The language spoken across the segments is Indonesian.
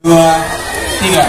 2, 3.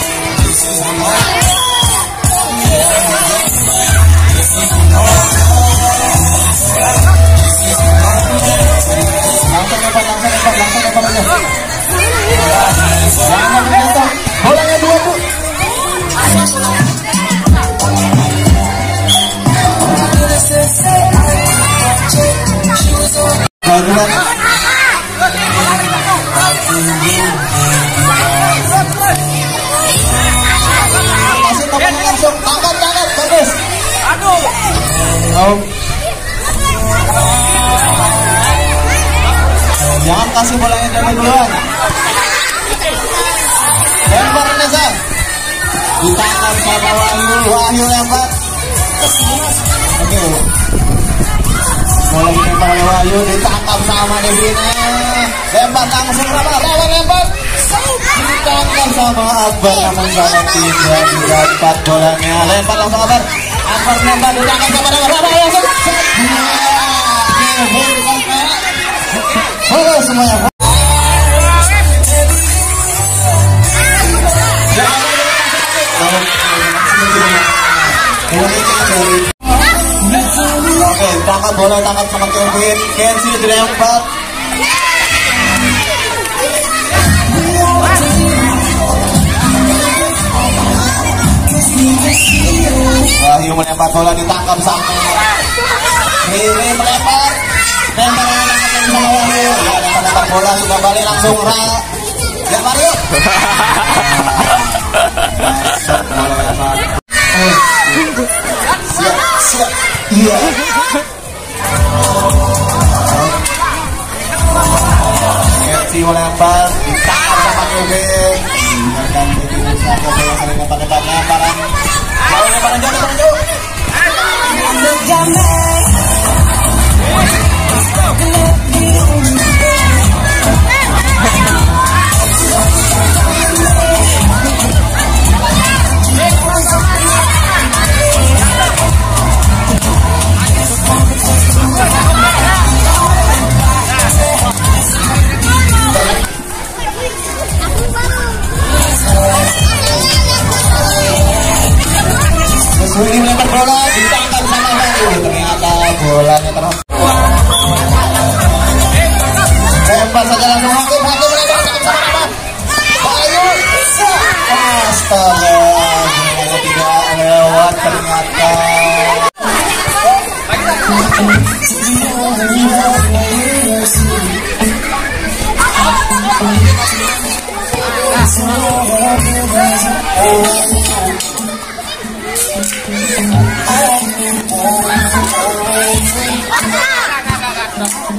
Jangan kasih bolanya dari duluan. Lempar Nesa. Ditahan sama Wahyu lempar. Oke. Bola lempar oleh Wahyu ditangkap sama Devina. Lempar langsung berapa? Rawan lempar. Ditangkap sama Akbar namun tidak didapat bolanya. Lempar langsung Akbar. Akbar lempar ditangkap sama Rawan. Halo semuanya. Tangkap bola, tangkap sama Kevin. Kenzi dilempar. Wahyu melempar bola ditangkap sama. Ini melempar. Lempar. Lempar bola sudah balik langsung lempar yuk. Siap. Iya. Mercy melempar ditangkap sama Kevin. Mereka sering pakai lemparan. Lalu lemparan jauh. Ambil jamet. Ini melempar bola ditangkap sama Wahyu, ternyata bolanya terus. Lempar saja langsung hakim mereka sama-sama. Bayu bisa. Astaga, tidak lewat ternyata.